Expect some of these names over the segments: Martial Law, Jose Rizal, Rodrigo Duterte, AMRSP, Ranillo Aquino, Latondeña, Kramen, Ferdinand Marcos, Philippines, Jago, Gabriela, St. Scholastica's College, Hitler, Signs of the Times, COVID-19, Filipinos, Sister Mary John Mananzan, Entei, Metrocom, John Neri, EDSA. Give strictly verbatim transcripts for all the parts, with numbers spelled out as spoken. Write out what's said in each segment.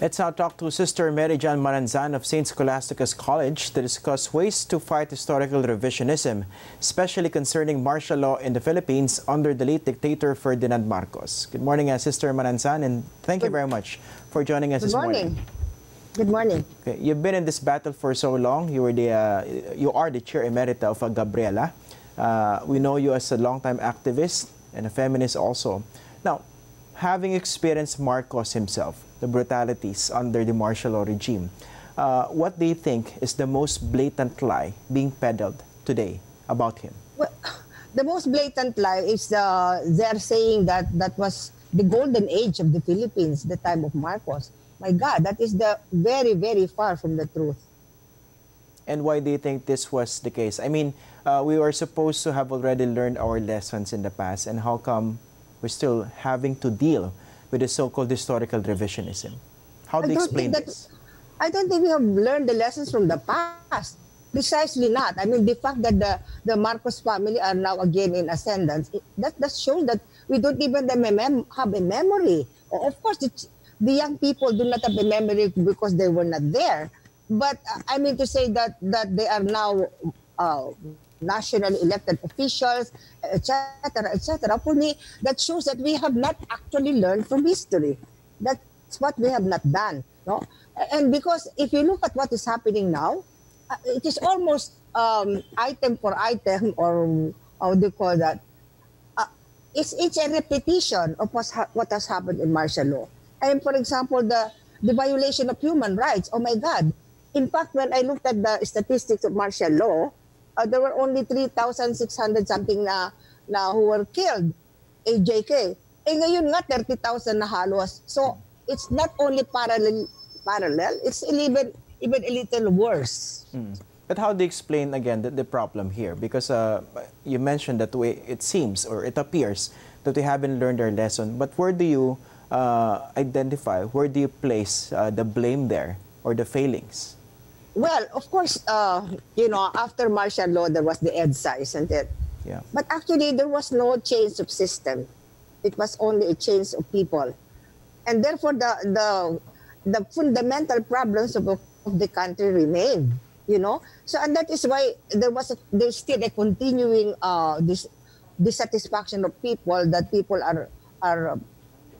Let's now talk to Sister Mary John Mananzan of Saint Scholastica's College to discuss ways to fight historical revisionism, especially concerning martial law in the Philippines under the late dictator Ferdinand Marcos. Good morning, Sister Mananzan, and thank you very much for joining us this morning. Good morning. Okay, you've been in this battle for so long. You were the uh, you are the chair emerita of uh, Gabriela. Uh, we know you as a longtime activist and a feminist also. Now, having experienced Marcos himself, the brutalities under the martial law regime, Uh, what do you think is the most blatant lie being peddled today about him? Well, the most blatant lie is uh, they're saying that that was the golden age of the Philippines, the time of Marcos. My God, that is the very, very far from the truth. And why do you think this was the case? I mean, uh, we were supposed to have already learned our lessons in the past, and how come we're still having to deal with the so-called historical revisionism? How do you explain this? I don't think we have learned the lessons from the past. Precisely not. I mean, the fact that the, the Marcos family are now again in ascendance, it, that, that shows that we don't even have a memory. Of course, the, the young people do not have a memory because they were not there. But uh, I mean to say that, that they are now uh, nationally elected officials, et cetera, et cetera. For me, that shows that we have not actually learned from history. That's what we have not done. No, and because if you look at what is happening now, it is almost um, item for item, or how do you call that? Uh, it's it's a repetition of what's ha what has happened in martial law. And for example, the the violation of human rights. Oh my God! In fact, when I looked at the statistics of martial law, Uh, there were only three thousand six hundred something na, na who were killed, A J K. Eh ngayon nga, thirty thousand na halos. So, it's not only parallel, parallel it's even, even a little worse. Mm. But how do you explain, again, the, the problem here? Because uh, you mentioned that we, it seems, or it appears, that we haven't learned our lesson. But where do you uh, identify, where do you place uh, the blame there, or the failings? Well, of course, uh, you know, after martial law, there was the EDSA, isn't it? Yeah. But actually, there was no change of system. It was only a change of people. And therefore, the, the, the fundamental problems of, of the country remain, you know? So, and that is why there was a, there's still a continuing uh, dis dissatisfaction of people, that people are, are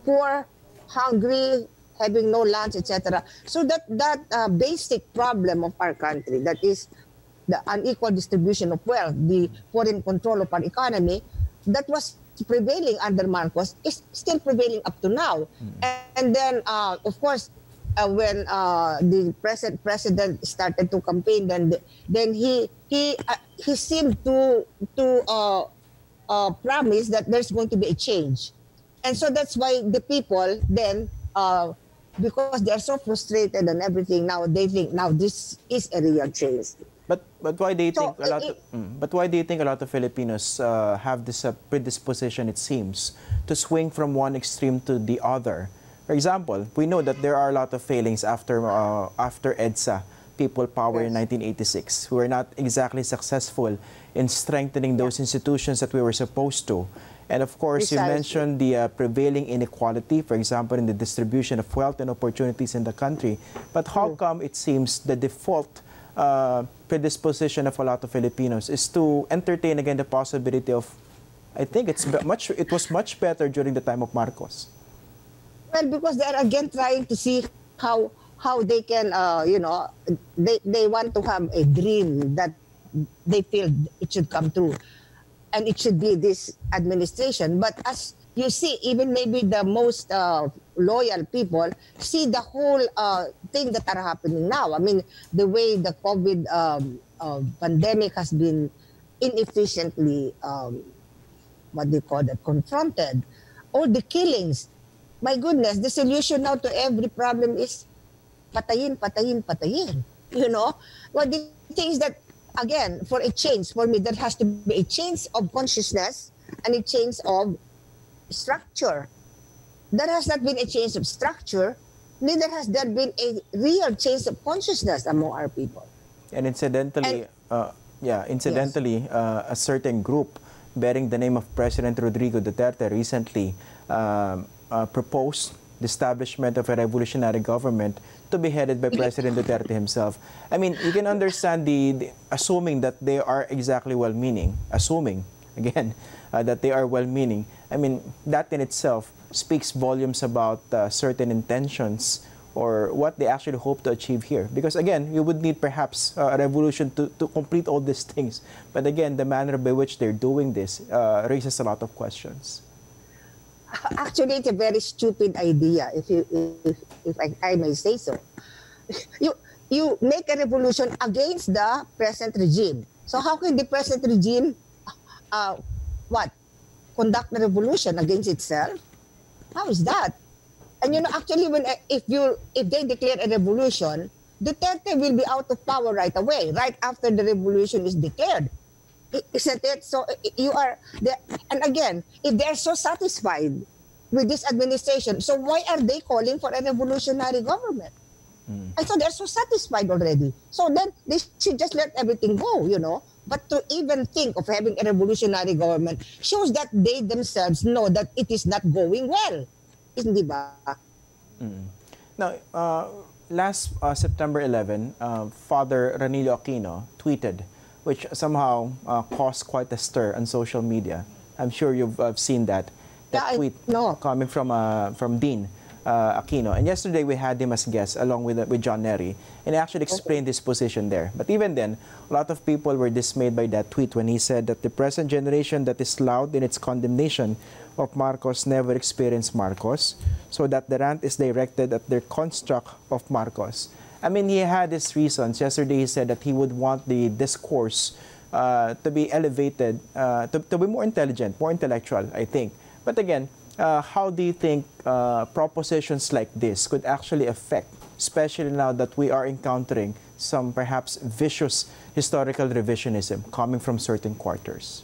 poor, hungry, having no lunch, et cetera. So that that uh, basic problem of our country, that is the unequal distribution of wealth, the foreign control of our economy, that was prevailing under Marcos, is still prevailing up to now. Mm-hmm. And, and then, uh, of course, uh, when uh, the present president started to campaign, then then he he uh, he seemed to to uh, uh, promise that there's going to be a change, and so that's why the people then, Uh, because they are so frustrated and everything, now they think now this is a real change. But but why do you so think it, a lot? Of, it, mm, but why do you think a lot of Filipinos uh, have this uh, predisposition? It seems to swing from one extreme to the other. For example, we know that there are a lot of failings after uh, after EDSA, people power, yes, in nineteen eighty-six, who were not exactly successful in strengthening those, yeah, institutions that we were supposed to. And of course, precisely, you mentioned the uh, prevailing inequality, for example, in the distribution of wealth and opportunities in the country. But how, oh, come it seems the default uh, predisposition of a lot of Filipinos is to entertain again the possibility of, I think it's much, it was much better during the time of Marcos? Well, because they are again trying to see how how they can, uh, you know, they, they want to have a dream that they feel it should come true. And it should be this administration. But as you see, even maybe the most uh, loyal people see the whole uh, thing that are happening now. I mean, the way the COVID um, uh, pandemic has been inefficiently, um, what they call that, confronted. All the killings. My goodness, the solution now to every problem is patayin, patayin, patayin. You know? Well, the things that, again, for a change, for me, there has to be a change of consciousness and a change of structure. There has not been a change of structure, neither has there been a real change of consciousness among our people. And incidentally, and, uh, yeah, incidentally, yes, uh, a certain group bearing the name of President Rodrigo Duterte recently um, uh, proposed the establishment of a revolutionary government to be headed by President Duterte himself. I mean, you can understand the, the assuming that they are exactly well-meaning, assuming, again, uh, that they are well-meaning. I mean, that in itself speaks volumes about uh, certain intentions or what they actually hope to achieve here. Because again, you would need perhaps uh, a revolution to, to complete all these things. But again, the manner by which they're doing this uh, raises a lot of questions. Actually, it's a very stupid idea, if you, if, if I, I may say so. You, you make a revolution against the present regime. So how can the present regime, uh, what, conduct the revolution against itself? How is that? And you know, actually, when if you if they declare a revolution, Duterte will be out of power right away, right after the revolution is declared. Isn't it? So you are there. And again, if they are so satisfied with this administration, so why are they calling for a revolutionary government? Mm. And so they're so satisfied already. So then they should just let everything go, you know. But to even think of having a revolutionary government shows that they themselves know that it is not going well. Hindi ba? Mm. Now, uh, last uh, September eleventh, uh, Father Ranillo Aquino tweeted, which somehow uh, caused quite a stir on social media. I'm sure you've uh, seen that, that yeah, tweet I, no. coming from, uh, from Dean uh, Aquino. And yesterday we had him as a guest along with, uh, with John Neri, and he actually explained okay. his position there. But even then, a lot of people were dismayed by that tweet when he said that the present generation that is loud in its condemnation of Marcos never experienced Marcos, so that the rant is directed at their construct of Marcos. I mean, he had his reasons. Yesterday he said that he would want the discourse uh, to be elevated, uh, to, to be more intelligent, more intellectual, I think. But again, uh, how do you think uh, propositions like this could actually affect, especially now that we are encountering some perhaps vicious historical revisionism coming from certain quarters?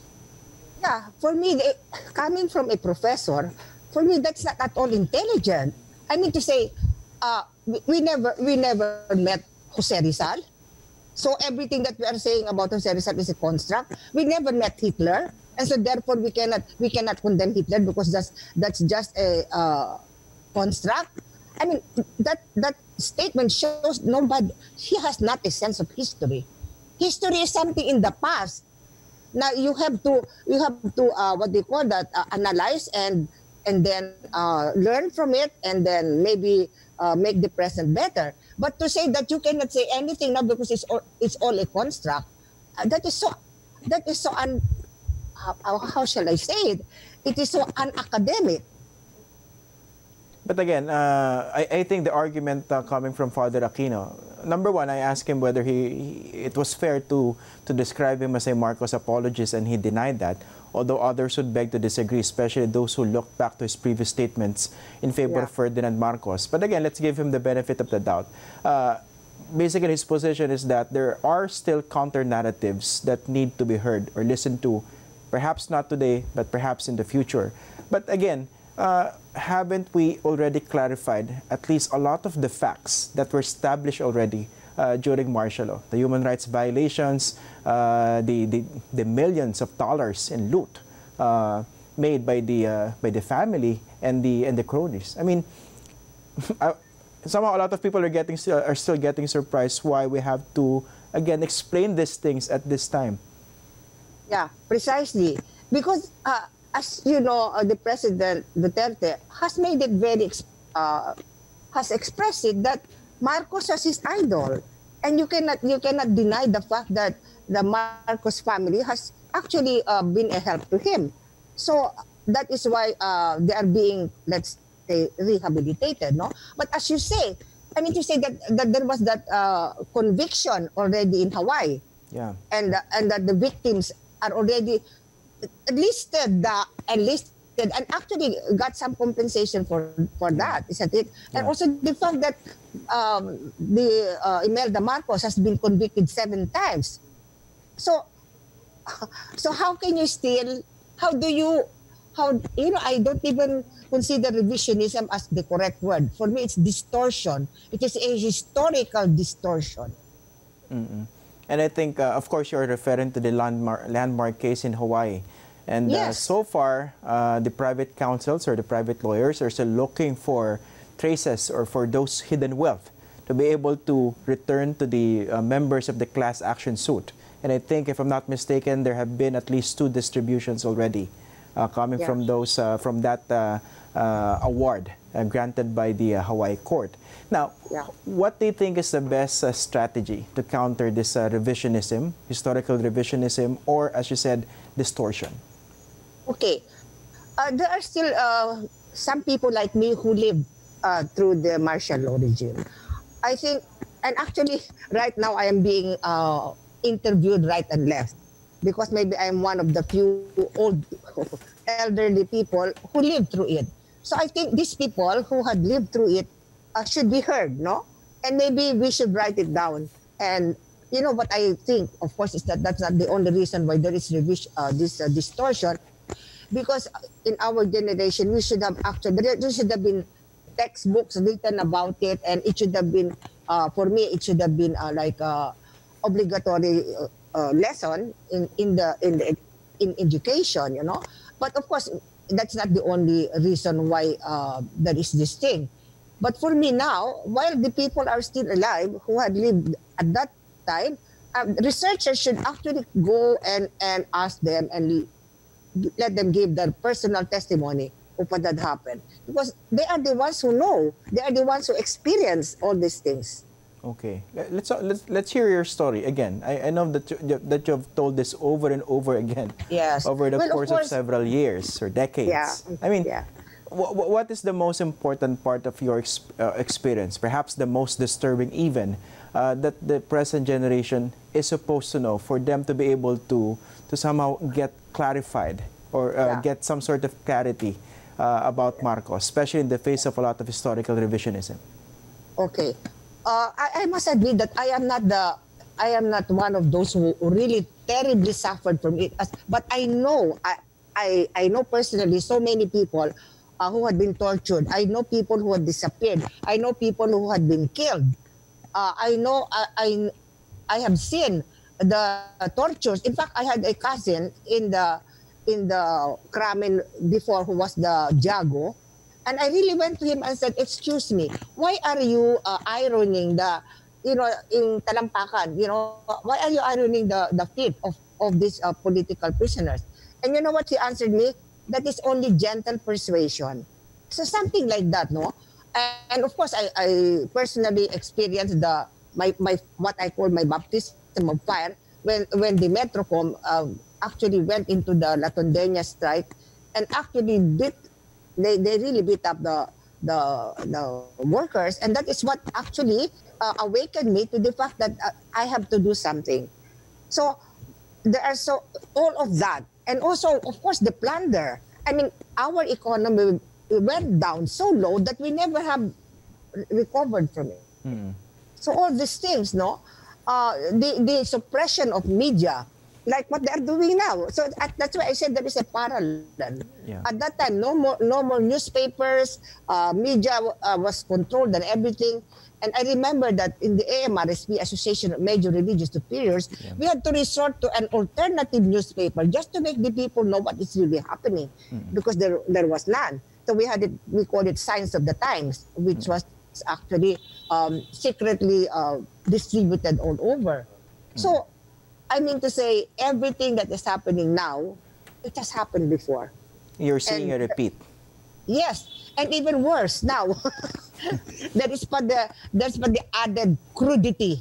Yeah, for me, they, coming from a professor, for me that's not at all intelligent. I mean to say, uh, we, we never we never met Jose Rizal, so everything that we are saying about Jose Rizal is a construct. We never met Hitler, and so therefore we cannot we cannot condemn Hitler because that's that's just a uh, construct. I mean that that statement shows nobody. He has not a sense of history. History is something in the past. Now you have to you have to uh, what they call that uh, analyze and and then uh, learn from it and then maybe uh, make the present better. But to say that you cannot say anything now because it's all, it's all a construct, uh, that is so that is so un how, how shall I say it? It is so unacademic. But again, uh, I, I think the argument uh, coming from Father Aquino, number one, I asked him whether he, he it was fair to, to describe him as a Marcos apologist, and he denied that, although others would beg to disagree, especially those who looked back to his previous statements in favor yeah. of Ferdinand Marcos. But again, let's give him the benefit of the doubt. Uh, basically, his position is that there are still counter-narratives that need to be heard or listened to, perhaps not today, but perhaps in the future. But again, Uh, haven't we already clarified at least a lot of the facts that were established already uh, during martial law? The human rights violations, uh, the, the, the millions of dollars in loot uh, made by the, uh, by the family and the, and the cronies. I mean, I, somehow a lot of people are, getting, are still getting surprised why we have to, again, explain these things at this time. Yeah, precisely. Because... Uh As you know, uh, the President Duterte has made it very, uh, has expressed it that Marcos was his idol, and you cannot you cannot deny the fact that the Marcos family has actually uh, been a help to him. So that is why uh, they are being, let's say, rehabilitated, no? But as you say, I mean, you say that that there was that uh, conviction already in Hawaii, yeah, and uh, and that the victims are already listed the enlisted and actually got some compensation for for that, isn't it? And yeah. also the fact that um, the uh, Imelda Marcos has been convicted seven times. So, so how can you still? How do you? How you know? I don't even consider revisionism as the correct word. For me, it's distortion. It is a historical distortion. Mm-mm. And I think, uh, of course, you're referring to the landmark, landmark case in Hawaii. And yes. uh, so far, uh, the private counsels or the private lawyers are still looking for traces or for those hidden wealth to be able to return to the uh, members of the class action suit. And I think, if I'm not mistaken, there have been at least two distributions already uh, coming yeah. from those uh, from that uh, uh, award uh, granted by the uh, Hawaii court. Now, yeah. what do you think is the best uh, strategy to counter this uh, revisionism, historical revisionism, or, as you said, distortion? Okay. Uh, there are still uh, some people like me who live uh, through the martial law regime. I think, and actually, right now I am being uh, interviewed right and left because maybe I'm one of the few old, elderly people who lived through it. So I think these people who had lived through it uh, should be heard, no? And maybe we should write it down. And you know what I think, of course, is that that's not the only reason why there is uh, this uh, distortion. Because in our generation, we should have actually, there should have been textbooks written about it, and it should have been, uh, for me, it should have been uh, like a obligatory uh, uh, lesson in in the in the in education, you know. But of course, that's not the only reason why uh, there is this thing. But for me now, while the people are still alive who had lived at that time, uh, researchers should actually go and and ask them and let them give their personal testimony of what had happened. Because they are the ones who know. They are the ones who experience all these things. Okay. Let's, let's, let's hear your story again. I, I know that, you, that you've told this over and over again. Yes. Over the well, course of, course, of several years or decades. Yeah. I mean, yeah. w w what is the most important part of your exp uh, experience? Perhaps the most disturbing even, uh, that the present generation is supposed to know for them to be able to to somehow get clarified or uh, yeah. get some sort of clarity uh, about Marcos, especially in the face of a lot of historical revisionism. Okay, uh, I, I must admit that I am not the I am not one of those who really terribly suffered from it. But I know I I, I know personally so many people uh, who had been tortured. I know people who had disappeared. I know people who had been killed. Uh, I know I, I I have seen the tortures. In fact, I had a cousin in the in the Kramen before who was the Jago, and I really went to him and said, "Excuse me, why are you uh, ironing the, you know, in talampakan, you know, why are you ironing the the feet of of these uh, political prisoners?" And you know what he answered me? That is only gentle persuasion. So something like that, no? And, and of course, I I personally experienced the my my what I call my baptism of fire when when the Metrocom uh, actually went into the Latondeña strike and actually beat they, they really beat up the, the the workers, and that is what actually uh, awakened me to the fact that uh, I have to do something. So there are so all of that, and also of course the plunder. I mean, our economy went down so low that we never have recovered from it. Mm. So all these things, no? Uh, the, the suppression of media, like what they are doing now. So at, that's why I said there is a parallel. Yeah. At that time, no more, no more newspapers, uh, media uh, was controlled and everything. And I remember that in the A M R S P, Association of Major Religious Superiors, yeah. we had to resort to an alternative newspaper just to make the people know what is really happening, mm-hmm. because there, there was none. So we had it, we called it Signs of the Times, which mm-hmm. was actually um, secretly uh, distributed all over. Mm. So, I mean to say, everything that is happening now, it has happened before. You're seeing and, a repeat. Uh, yes, and even worse now. That is for the that's for the added crudity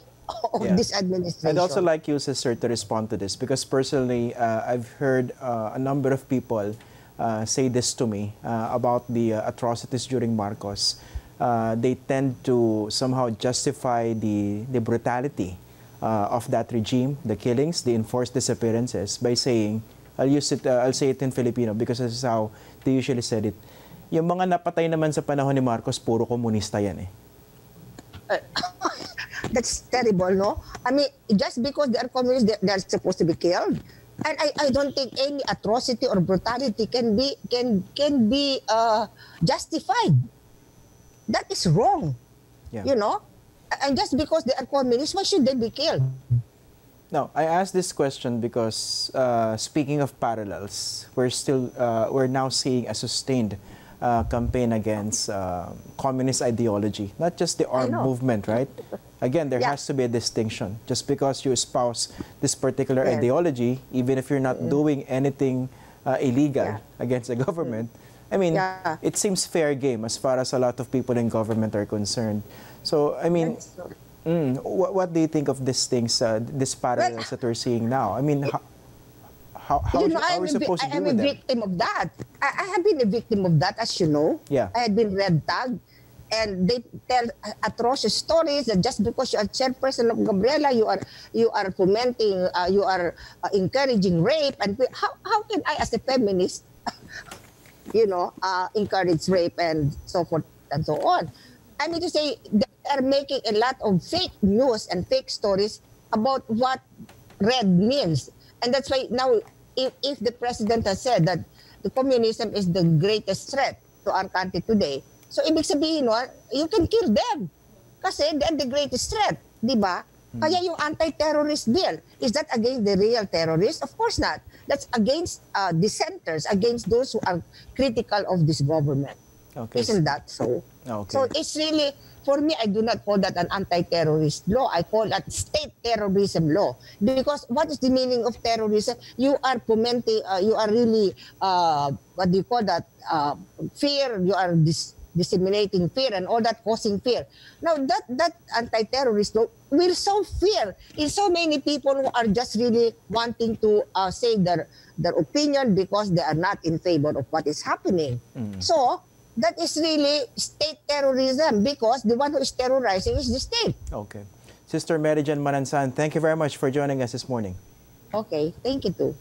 of yeah. this administration. I'd also like you, sister, to respond to this, because personally, uh, I've heard uh, a number of people uh, say this to me uh, about the uh, atrocities during Marcos. Uh, they tend to somehow justify the, the brutality uh, of that regime, the killings, the enforced disappearances, by saying, I'll use it, uh, I'll say it in Filipino because this is how they usually said it. Yung mga napatay naman sa panahon ni Marcos, puro komunista yan eh. Uh, that's terrible, no? I mean, just because they are communists, they, they are supposed to be killed. And I, I don't think any atrocity or brutality can be, can, can be uh, justified. That is wrong, yeah. you know? And just because they are communists, why should they be killed? No, I asked this question because uh, speaking of parallels, we're still, uh, we're now seeing a sustained uh, uh, campaign against uh, communist ideology, not just the armed movement, right? Again, there yeah. has to be a distinction. Just because you espouse this particular yeah. ideology, even if you're not mm. doing anything uh, illegal yeah. against the government, mm. I mean, yeah. it seems fair game as far as a lot of people in government are concerned. So, I mean, mm, what, what do you think of these things, uh, these parallels well, that we're seeing now? I mean, how, how, how, you know, how are we supposed to deal with them? I am a victim of that. I, I have been a victim of that, as you know. Yeah. I had been red tagged. And they tell atrocious stories that just because you are chairperson of Gabriela, you are you are fomenting, uh, you are uh, encouraging rape. And how how can I, as a feminist, you know, uh, encourage rape and so forth and so on? I mean to say, they are making a lot of fake news and fake stories about what red means, and that's why now, if if the president has said that the communism is the greatest threat to our country today. So, ibig sabihin nun, you can kill them. Kasi they're the greatest threat, di ba? Mm. Kaya yung anti-terrorist bill, is that against the real terrorists? Of course not. That's against uh, dissenters, against those who are critical of this government. Okay. Isn't that so? Okay. So, it's really, for me, I do not call that an anti-terrorist law. I call that state terrorism law. Because what is the meaning of terrorism? You are fomenting, uh, you are really, uh, what do you call that, uh, fear, you are dis disseminating fear and all that, causing fear. Now, that, that anti-terrorist law will sow fear in so many people who are just really wanting to uh, say their, their opinion because they are not in favor of what is happening. Mm. So, that is really state terrorism because the one who is terrorizing is the state. Okay. Sister Mary John Mananzan, thank you very much for joining us this morning. Okay. Thank you too.